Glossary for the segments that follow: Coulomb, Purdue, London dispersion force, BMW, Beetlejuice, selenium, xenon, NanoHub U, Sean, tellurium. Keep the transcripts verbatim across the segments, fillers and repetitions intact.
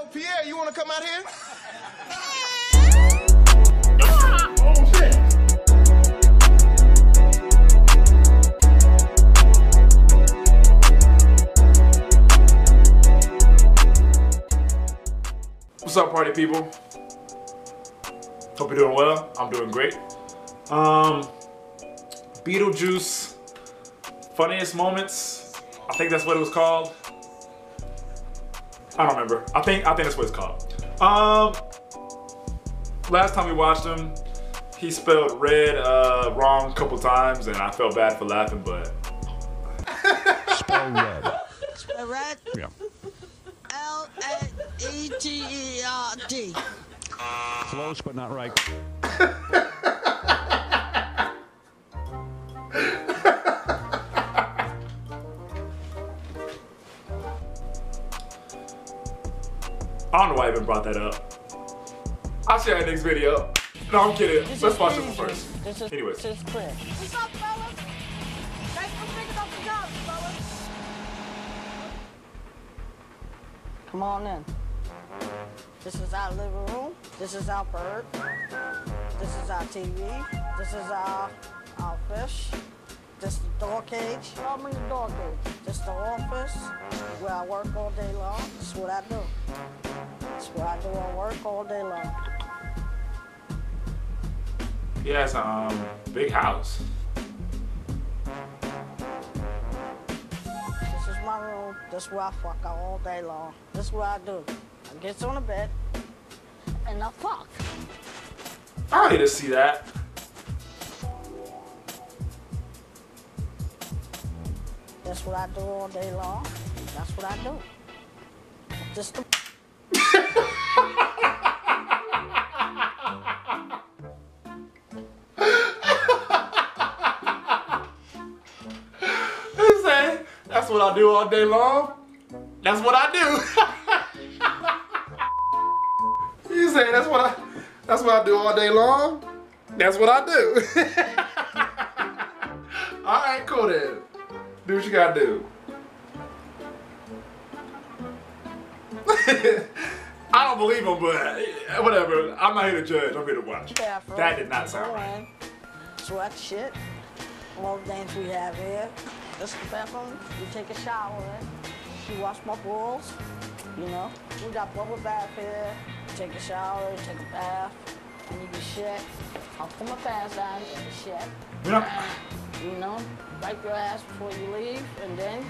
Yo, Pierre, you want to come out here? Oh, shit. What's up, party people? Hope you're doing well. I'm doing great. Um, Beetlejuice, funniest moments. I think that's what it was called. I don't remember. I think I think that's what it's called. Um, last time we watched him, he spelled red uh, wrong a couple times, and I felt bad for laughing, but spell red. Spell red. Yeah. L A E T E R D. Close, but not right. I don't know why I even brought that up. I'll see you in the next video. No, I'm kidding. This Let's watch this first. This is, Anyways. This is Chris. What's up, fellas? Thanks for picking up the job, fellas. Come on in. This is our living room. This is our bird. This is our T V. This is our, our fish. This is the door cage. Show me the door cage. This is the office where I work all day long. This is what I do. That's what I do at work all day long. He has a um, big house. This is my room. This is where I fuck out all day long. This is what I do. I get on the bed and I fuck. I don't need to see that. That's what I do all day long. That's what I do. Just the That's what I do all day long. That's what I do. You say that's what I that's what I do all day long. That's what I do. Alright, cool then. Do what you gotta do. I don't believe him, but whatever. I'm not here to judge, I'm here to watch. Bathroom. That did not sound right. Sweat shit. All the things we have here. This is the bathroom. You take a shower in. She wash my balls. You know, we got bubble bath here. You take a shower, you take a bath. I need to shit. I'll put my pants on and shit. Yeah. You know, wipe your ass before you leave, and then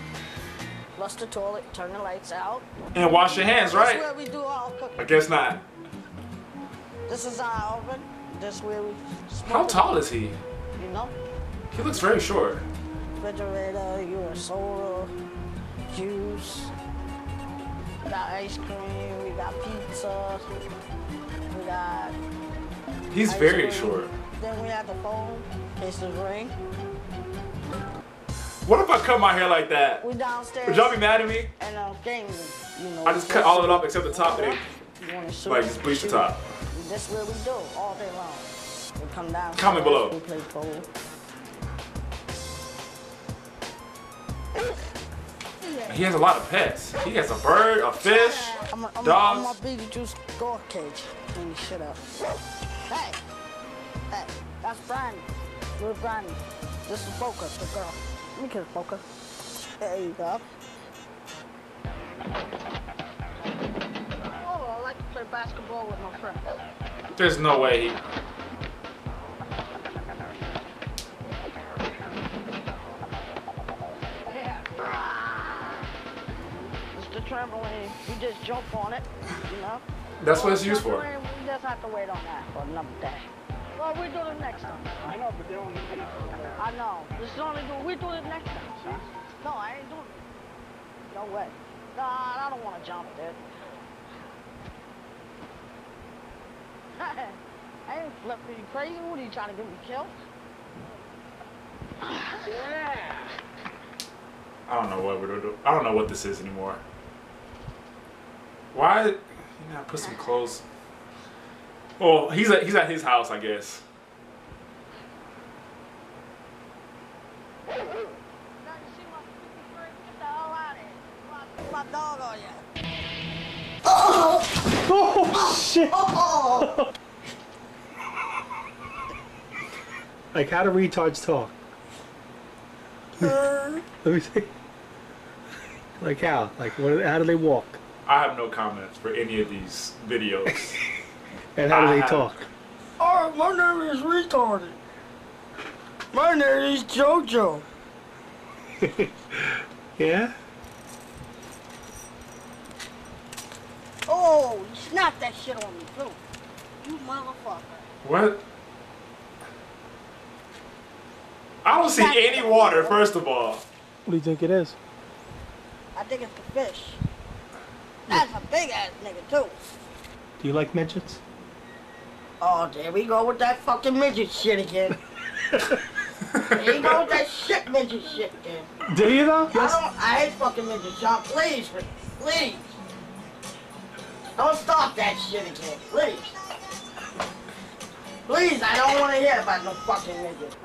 flush the toilet, turn the lights out, and wash your hands. Right? That's where we do all cooking. I guess not. This is our oven. That's where we. Smoke. How tall is he? You know. He looks very short. Refrigerator, your soda, juice, we got ice cream, we got pizza, we got He's very cream. short. Then we have the phone, case of ring. What if I cut my hair like that? We downstairs. Would y'all be mad at me? And uh, gang, you know, I just cut all of it up except the top and then like just bleach the top. That's what we do all day long. We come down. Comment below. We play pool. He has a lot of pets. He has a bird, a fish, I'm a, I'm dogs. A, I'm a Beetlejuice dog cage. Clean shit up. Hey, hey, that's Brian. Little Brian. This is Boca, the girl. Let me kiss Boca. There you go. Oh, I like to play basketball with my friends. There's no way he. Trampoline, you just jump on it, you know? That's what it's used for. We just have to wait on that for another day. Well, we do it next time. I know, but they don't need it. I know. This is only good. We do it next time, see? No, I ain't doing it. No way. Nah, I don't want to jump, dude. I ain't flipping. You crazy? What, are you trying to get me killed? Yeah. I don't know what we're doing. I don't know what this is anymore. Why, you know, put some clothes. Well, he's at he's at his house, I guess. Oh. shit! Oh. Like, how do retards talk? Let me see. Like how? Like what? How do they walk? I have no comments for any of these videos. And how do I they have... talk? Oh, my name is retarded. My name is JoJo. Yeah? Oh, you snapped that shit on me, too. You motherfucker. What? I don't see any water, first of all. What do you think it is? I think it's the fish. That's a big-ass nigga, too. Do you like midgets? Oh, there we go with that fucking midget shit again. There you go with that shit midget shit again. Do you, though? I, don't, I hate fucking midgets, y'all. Please, please. Don't stop that shit again, please. Please, I don't want to hear about no fucking midget.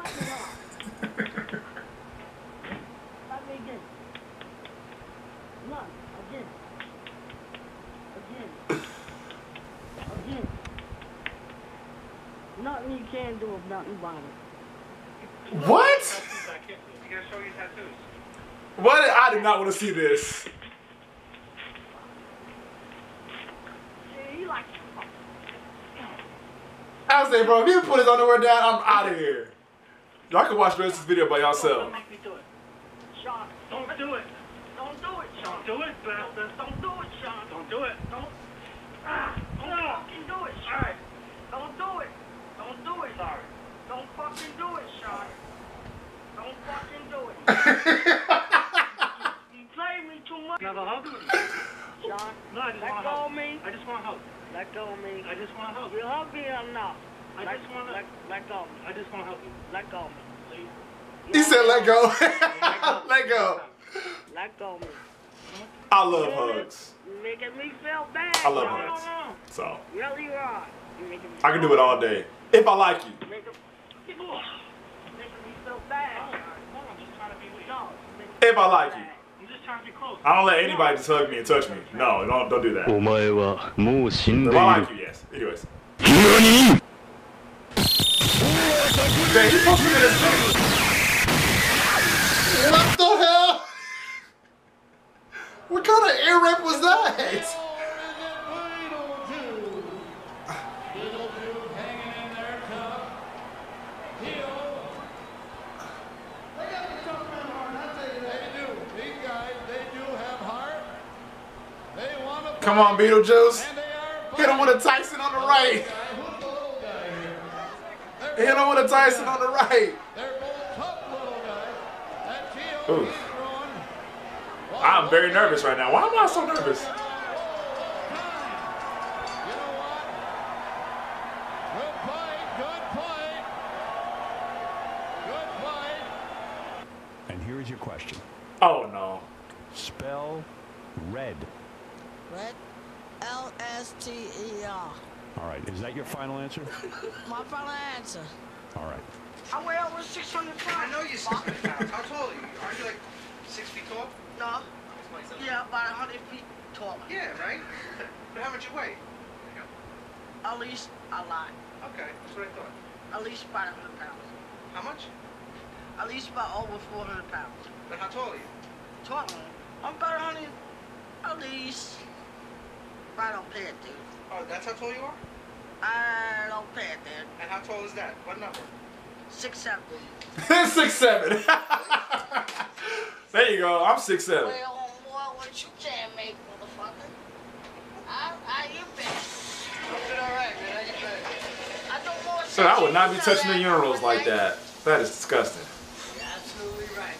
Nothing you can do with nothing about it. What? What? I do not want to see this. I say, bro, if you put his underwear down, I'm out of here. Y'all can watch the rest of this video by yourself. Don't make me do it. Sean, don't do it. Don't do it, Sean. Don't do it, bastard. Don't do it, Sean. Don't do it. Don't. Ah, don't fucking do it, Sean. Don't do it. Don't do it, sorry. Don't fucking do it, Sean. Don't fucking do it. You play me too much. Never hug me. Sean, no, I just let want go hug. me. I just want hug. Let go of me. I just want hug. You hug me or not? I let, just want to let, let go. I just want to help you. Let go of me, please. He said let go. Let go. Let go of me. I love hugs. You're making me feel bad. I love hugs. So. Really wrong. You're making me I can do it all day. If I like you. You're making me feel bad. I'm just trying to be with y'all. If I like you. I'm just trying to be close. I don't let anybody just hug me and touch me. No, don't, don't do that. If I like you, yes. Anyways. Man, he pushed me to this thing. What the hell? What kind of air rip was that? Come on, Beetlejuice. Hit him with a Tyson on the right. Hit him with a Tyson on the right. Ooh. I'm very nervous right now. Why am I so nervous? And here is your question. Oh no. Spell red. Red? L S T E R. All right, is that your final answer? My final answer. All right. I weigh over six hundred pounds. I know you're six hundred pounds. How tall are you? Aren't you like six feet tall? No. Yeah, about one hundred feet tall. Yeah, right? But how much you weigh? At least a lot. Okay, that's what I thought. At least about one hundred pounds. How much? At least about over four hundred pounds. But how tall are you? Tall? I'm about one hundred, at least, I don't pay it, dude. Oh, that's how tall you are? I don't pay it, dude. And how tall is that? What number? Six seven. Six seven. There you go. I'm six seven. Well, boy, what you can't make, motherfucker. I, I, you bitch. I'm doing all right, man. I get better. I don't want to. So I would not be touching the urinals like that. That is disgusting. You're absolutely right.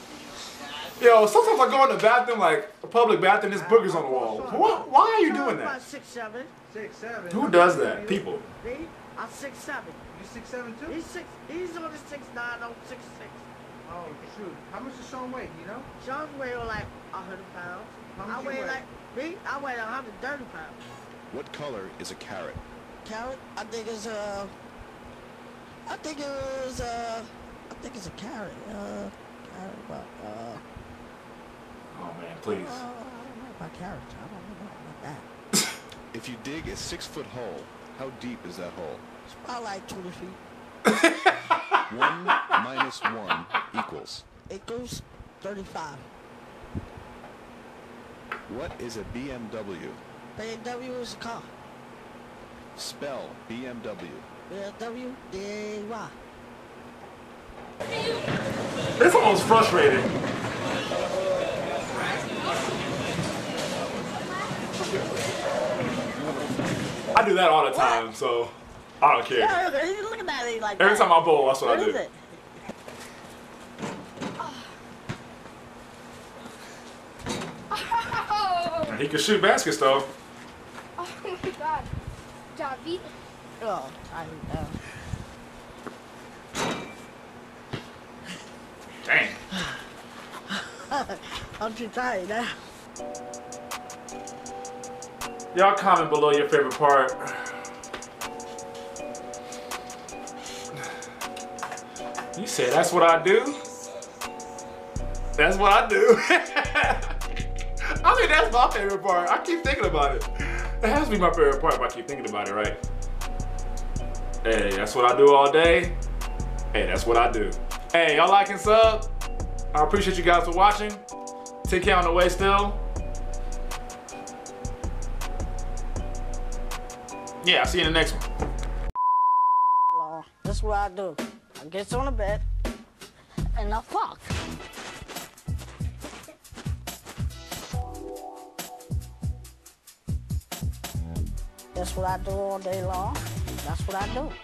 Yo, sometimes I go in the bathroom, like a public bathroom, there's boogers on the wall. What? Why are you doing that? Six seven. Six seven. Who does that? People. Me? I'm six seven. You six seven too? He's six. He's on the six nine. I'm six six. Oh shoot! How much does Sean weigh? You know? Sean weighs like a hundred pounds. How much I weigh, weigh like me. I weigh a hundred thirty pounds. What color is a carrot? Carrot? I think it's a. Uh, I think it was a. Uh, I think it's a carrot. Uh, carrot. But, uh. Oh man, please. I don't know about carrots. I don't know about that. If you dig a six-foot hole, how deep is that hole? It's about like twenty feet. One minus one equals? Equals thirty-five. What is a B M W? B M W is a car. Spell B M W. B M W D Y. This almost frustrated. I do that all the time, what? So I don't care. Yeah, he's looking at me like every that. Time I bowl, that's what, what I do. Is it? Oh. He can shoot baskets though. Oh my God, David. Oh, I know. Dang. I'm too tired now. Y'all comment below your favorite part. You say that's what I do? That's what I do. I mean, that's my favorite part. I keep thinking about it. That has to be my favorite part if I keep thinking about it, right? Hey, that's what I do all day. Hey, that's what I do. Hey, y'all like and sub. I appreciate you guys for watching. Take care on the way still. Yeah, I'll see you in the next one. That's what I do. I get on the bed and I fuck. That's what I do all day long. That's what I do.